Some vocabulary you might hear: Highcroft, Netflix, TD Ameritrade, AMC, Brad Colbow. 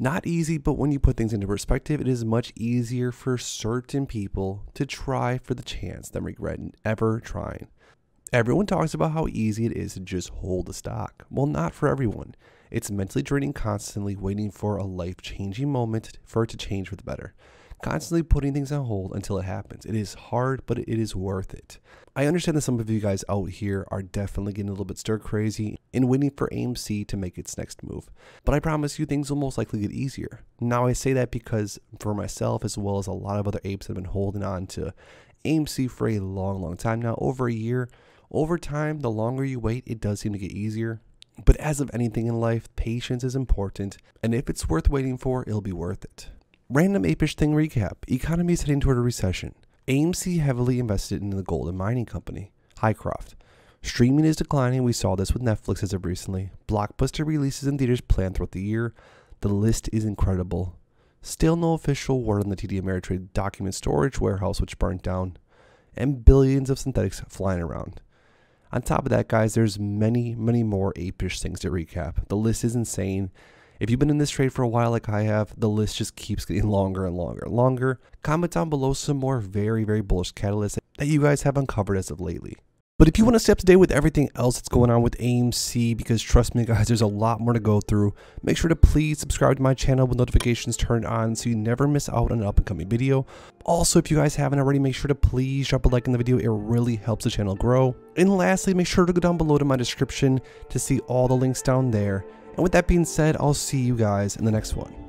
Not easy, but when you put things into perspective, it is much easier for certain people to try for the chance than regret ever trying. Everyone talks about how easy it is to just hold a stock. Well, not for everyone. It's mentally draining, constantly waiting for a life-changing moment for it to change for the better. Constantly putting things on hold until it happens. It is hard, but it is worth it. I understand that some of you guys out here are definitely getting a little bit stir crazy and waiting for AMC to make its next move. But I promise you, things will most likely get easier. Now I say that because for myself, as well as a lot of other apes have been holding on to AMC for a long time now, over a year. Over time, the longer you wait, it does seem to get easier. But as of anything in life, patience is important, and if it's worth waiting for, it'll be worth it. Random apish thing recap. Economy is heading toward a recession. AMC heavily invested in the gold and mining company, Highcroft. Streaming is declining. We saw this with Netflix as of recently. Blockbuster releases in theaters planned throughout the year. The list is incredible. Still no official word on the TD Ameritrade document storage warehouse, which burnt down, and billions of synthetics flying around. On top of that, guys, there's many more apish things to recap. The list is insane. If you've been in this trade for a while like I have, the list just keeps getting longer and longer. Comment down below some more very bullish catalysts that you guys have uncovered as of lately. But if you want to stay up to date with everything else that's going on with AMC, because trust me guys, there's a lot more to go through, make sure to please subscribe to my channel with notifications turned on so you never miss out on an up and coming video. Also, if you guys haven't already, make sure to please drop a like in the video. It really helps the channel grow. And lastly, make sure to go down below to my description to see all the links down there. And with that being said, I'll see you guys in the next one.